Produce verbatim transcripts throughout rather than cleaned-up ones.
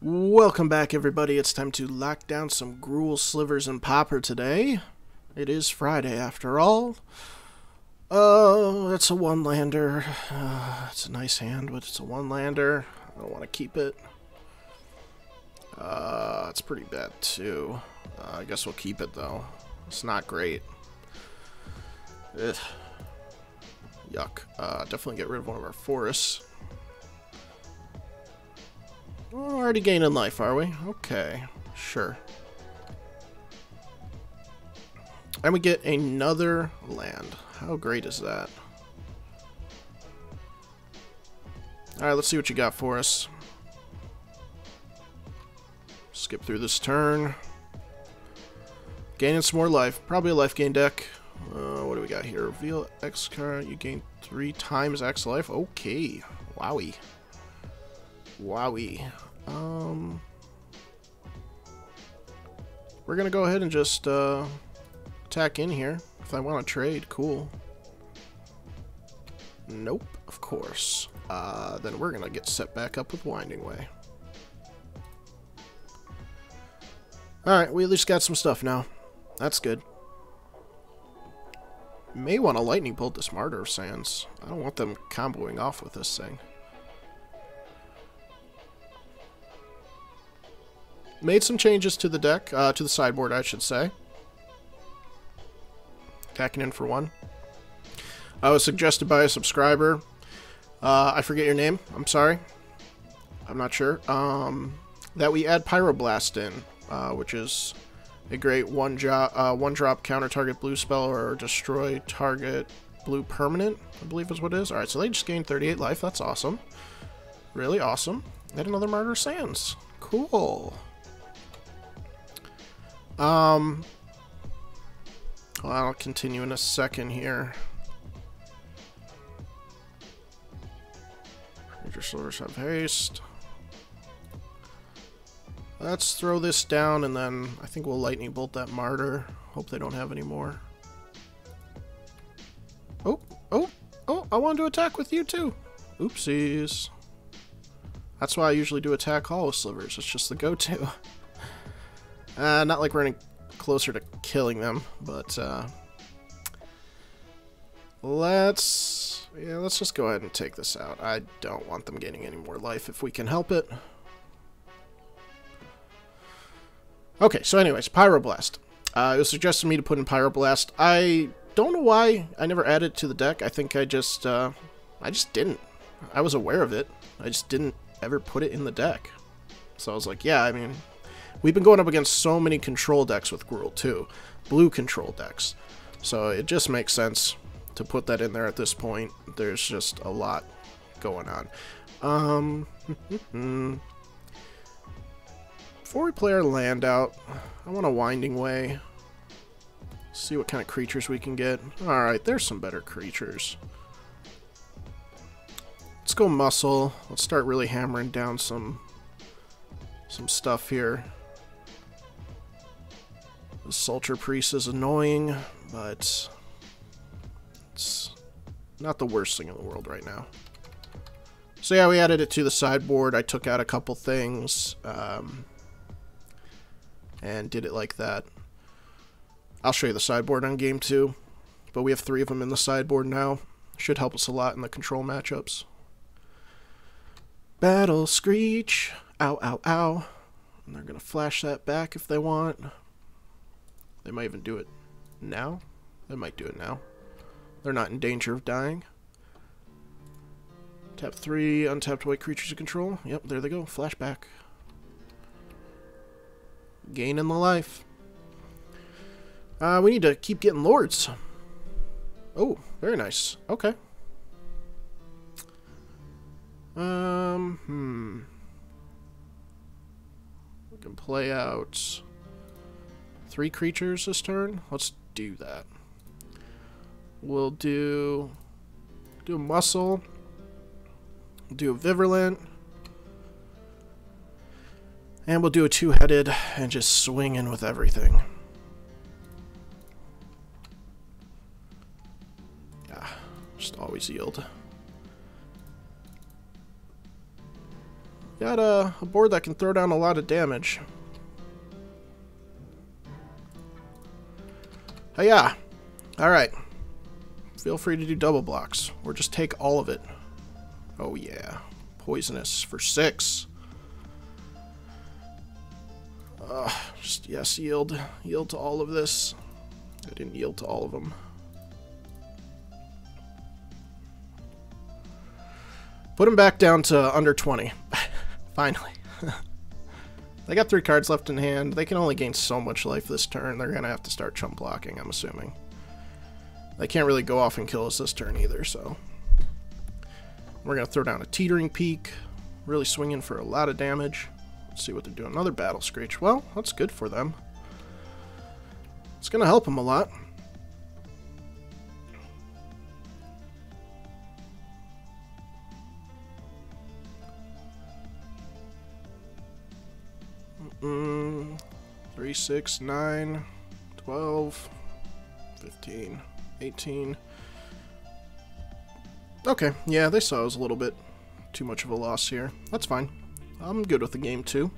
Welcome back, everybody. It's time to lock down some Gruul Slivers and Pauper today. It is Friday, after all. Oh, it's a one-lander. Uh, it's a nice hand, but it's a one-lander. I don't want to keep it. Uh, it's pretty bad, too. Uh, I guess we'll keep it, though. It's not great. Ugh. Yuck. Uh, definitely get rid of one of our forests. We're already gaining life, are we? Okay, sure. And we get another land. How great is that? Alright, let's see what you got for us. Skip through this turn. Gaining some more life. Probably a life gain deck. Uh, what do we got here? Reveal X card. You gain three times X life. Okay. Wowie. Wowie. Um, we're going to go ahead and just uh, attack in here. If I want to trade, cool. Nope, of course. Uh, then we're going to get set back up with Winding Way. Alright, we at least got some stuff now. That's good. May want to lightning bolt this Martyr of Sands. I don't want them comboing off with this thing. Made some changes to the deck, uh, to the sideboard, I should say. Tacking in for one. I was suggested by a subscriber. Uh, I forget your name. I'm sorry. I'm not sure. Um, that we add Pyroblast in, uh, which is a great one-drop uh, one drop counter target blue spell or destroy target blue permanent, I believe is what it is. Alright, so they just gained thirty-eight life. That's awesome. Really awesome. And another Martyr of Sands. Cool. Um, well, I'll continue in a second here. Major Slivers have haste. Let's throw this down and then I think we'll lightning bolt that martyr. Hope they don't have any more. Oh, oh, oh, I wanted to attack with you too. Oopsies. That's why I usually do attack hollow slivers. It's just the go-to. Uh, not like we're any closer to killing them, but uh, let's yeah, let's just go ahead and take this out. I don't want them gaining any more life if we can help it. Okay, so anyways, Pyroblast. Uh, it was suggested to me to put in Pyroblast. I don't know why I never added it to the deck. I think I just uh, I just didn't. I was aware of it. I just didn't ever put it in the deck. So I was like, yeah, I mean. We've been going up against so many control decks with Gruul, too. Blue control decks. So it just makes sense to put that in there at this point. There's just a lot going on. Um, before we play our land out, I want a Winding Way. See what kind of creatures we can get. Alright, there's some better creatures. Let's go Muscle. Let's start really hammering down some, some stuff here. The Psalter priest is annoying, but it's not the worst thing in the world right now. So yeah, we added it to the sideboard. I took out a couple things um, and did it like that. I'll show you the sideboard on game two, but we have three of them in the sideboard now. Should help us a lot in the control matchups. Battle Screech. Ow, ow, ow. And they're going to flash that back if they want. They might even do it now. They might do it now. They're not in danger of dying. Tap three, untapped white creatures to control. Yep, there they go. Flashback. Gaining the life. Uh, we need to keep getting lords. Oh, very nice. Okay. Um, hmm. We can play out three creatures this turn. Let's do that. We'll do do a muscle. We'll do a Viverlant. And we'll do a two-headed and just swing in with everything. Yeah, just always yield. Got a, a board that can throw down a lot of damage. Oh yeah. Alright. Feel free to do double blocks. Or just take all of it. Oh yeah. Poisonous for six. Uh, just, yes, yield. Yield to all of this. I didn't yield to all of them. Put them back down to under twenty. Finally. They got three cards left in hand. They can only gain so much life this turn. They're going to have to start chump blocking, I'm assuming. They can't really go off and kill us this turn either, so... We're going to throw down a Teetering Peak. Really swinging for a lot of damage. Let's see what they're doing. Another Battle Screech. Well, that's good for them. It's going to help them a lot. Mm, three, six, nine, twelve, fifteen, eighteen. Okay, yeah, they saw it was a little bit too much of a loss here. That's fine. I'm good with the game, too.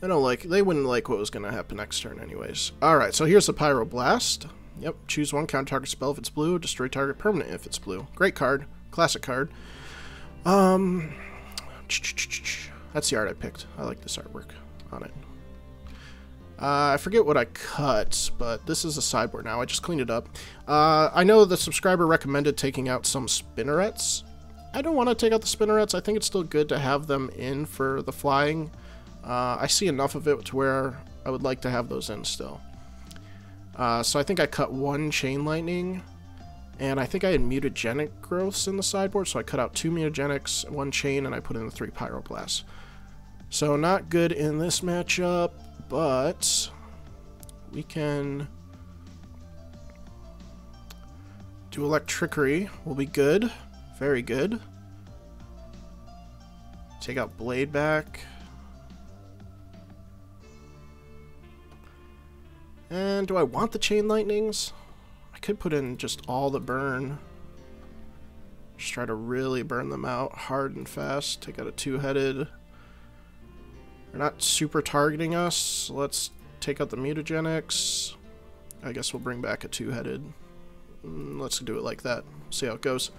They don't like, they wouldn't like what was going to happen next turn anyways. Alright, so here's the Pyroblast. Yep, choose one, counter target spell if it's blue, destroy target permanent if it's blue. Great card. Classic card. Um, that's the art I picked. I like this artwork on it. Uh, I forget what I cut, but this is a sideboard now. I just cleaned it up. Uh, I know the subscriber recommended taking out some spinnerets. I don't want to take out the spinnerets. I think it's still good to have them in for the flying. Uh, I see enough of it to where I would like to have those in still. Uh, so I think I cut one chain lightning, and I think I had mutagenic growths in the sideboard, so I cut out two mutagenics, one chain, and I put in the three pyroblasts. So not good in this matchup, but we can do Electrickery. We'll be good. Very good. Take out Blade Back. And do I want the Chain Lightnings? I could put in just all the burn. Just try to really burn them out hard and fast. Take out a two-headed... They're not super targeting us. Let's take out the mutagenics. I guess we'll bring back a two-headed. Let's do it like that. See how it goes.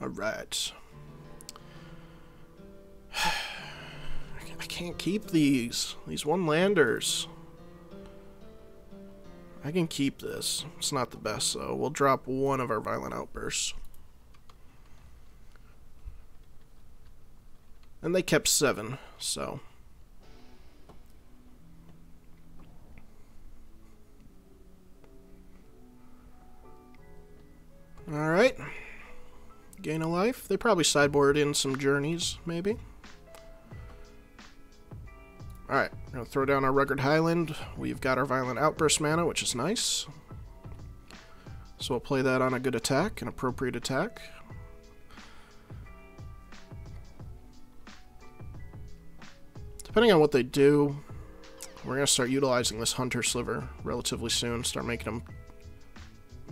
Alright. I can't keep these. These one-landers. I can keep this. It's not the best, though. We'll drop one of our Violent Outbursts. And they kept seven, so... Alright. Gain a life. They probably sideboard in some journeys, maybe. Alright, we're going to throw down our Rugged Highland. We've got our Violent Outburst mana, which is nice. So we'll play that on a good attack, an appropriate attack. Depending on what they do, we're going to start utilizing this Hunter Sliver relatively soon. Start making them,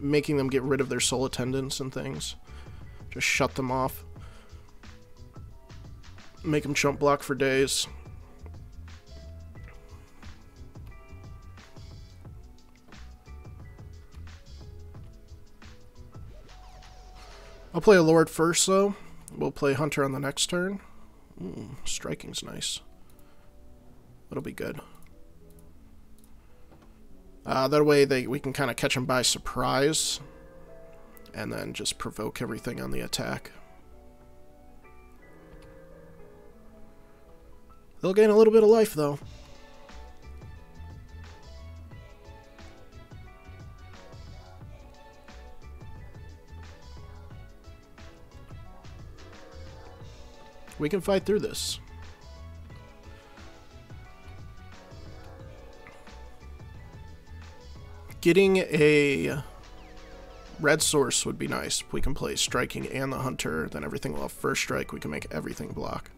making them get rid of their soul attendants and things. Just shut them off. Make them chump block for days. I'll play a Lord first, though. We'll play Hunter on the next turn. Ooh, Striking's nice. That'll be good. Uh, that way they we can kind of catch them by surprise. And then just provoke everything on the attack. They'll gain a little bit of life, though. We can fight through this. Getting a red source would be nice. We can play Striking and the Hunter, then everything will have first strike. We can make everything block.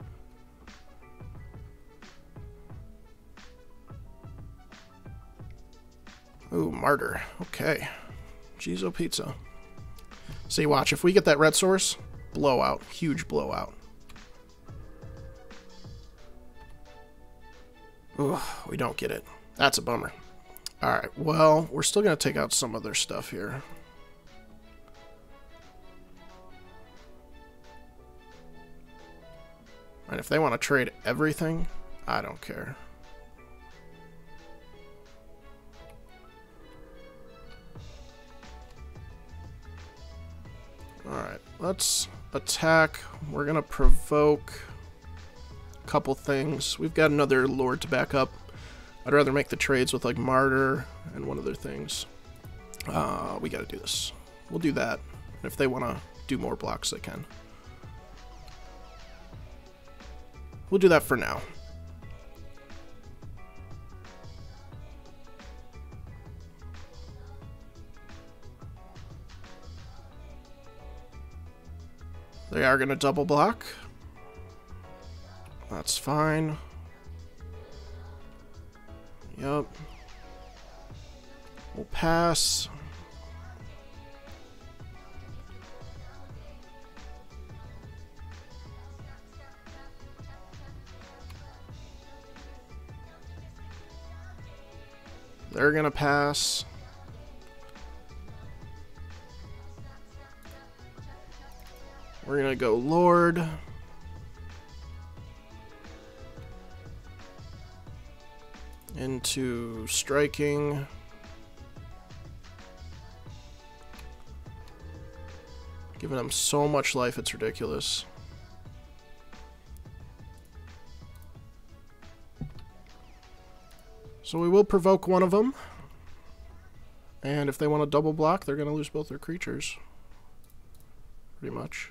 Ooh, Martyr. Okay. Gizo Pizza. See, watch. If we get that red source, blowout. Huge blowout. Ugh, we don't get it. That's a bummer. Alright, well, we're still going to take out some other stuff here. And if they want to trade everything, I don't care. Alright, let's attack. We're going to provoke a couple things. We've got another lord to back up. I'd rather make the trades with, like, Martyr and one other things. Uh, we gotta do this. We'll do that. And if they want to do more blocks, they can. We'll do that for now. They are gonna double block. That's fine. Yep. We'll pass. They're gonna pass. We're gonna go Lord. Into striking. Giving them so much life, it's ridiculous. So we will provoke one of them. And if they want to double block, they're going to lose both their creatures. Pretty much.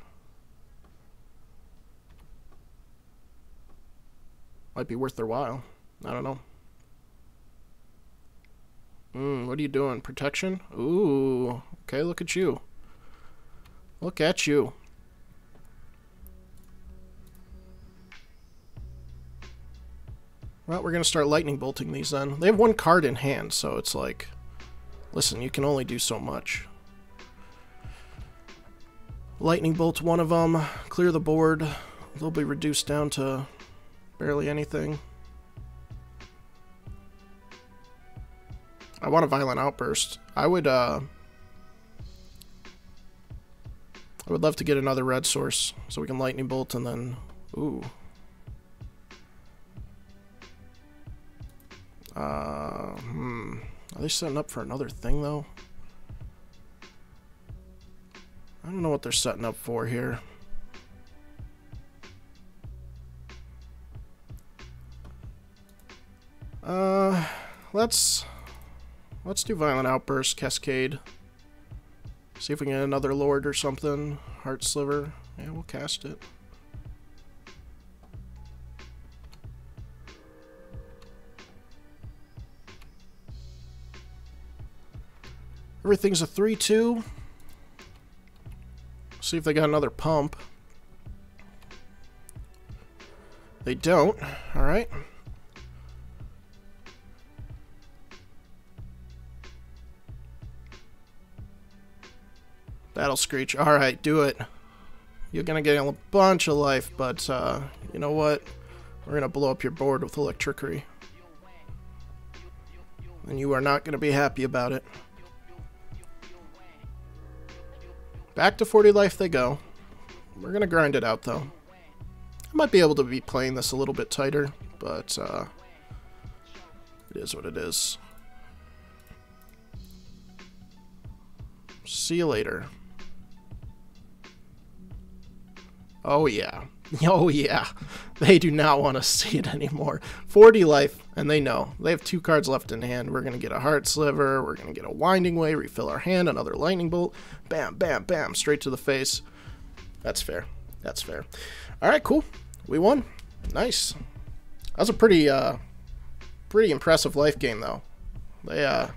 Might be worth their while. I don't know. Mm, what are you doing? Protection? Ooh. Okay, look at you. Look at you. Well, we're going to start lightning bolting these then. They have one card in hand, so it's like... Listen, you can only do so much. Lightning bolt one of them. Clear the board. They'll be reduced down to barely anything. I want a Violent Outburst. I would, uh... I would love to get another red source, so we can Lightning Bolt and then... Ooh. Uh, hmm. Are they setting up for another thing, though? I don't know what they're setting up for here. Uh, let's... Let's do Violent Outburst, Cascade. See if we can get another Lord or something. Heart Sliver. Yeah, we'll cast it. Everything's a three two. See if they got another pump. They don't. Alright. Battle Screech. Alright, do it. You're going to get a bunch of life, but uh, you know what? We're going to blow up your board with Electrickery. And you are not going to be happy about it. Back to forty life they go. We're going to grind it out, though. I might be able to be playing this a little bit tighter, but uh, it is what it is. See you later. Oh yeah. Oh yeah. They do not want to see it anymore. forty life, and they know. They have two cards left in hand. We're going to get a Heart Sliver. We're going to get a Winding Way. Refill our hand. Another Lightning Bolt. Bam, bam, bam. Straight to the face. That's fair. That's fair. Alright, cool. We won. Nice. That was a pretty, uh, pretty impressive life game, though. They, uh,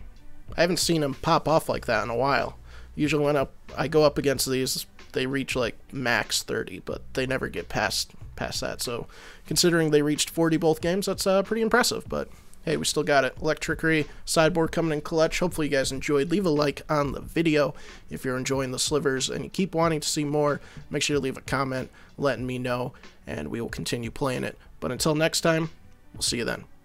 I haven't seen them pop off like that in a while. Usually when up, I go up against these, they reach like max thirty, but they never get past past that. So considering they reached forty both games, that's uh, pretty impressive. But hey, we still got it. Electrickery, sideboard coming in clutch. Hopefully you guys enjoyed. Leave a like on the video if you're enjoying the slivers and you keep wanting to see more. Make sure to leave a comment letting me know, and we will continue playing it. But until next time, we'll see you then.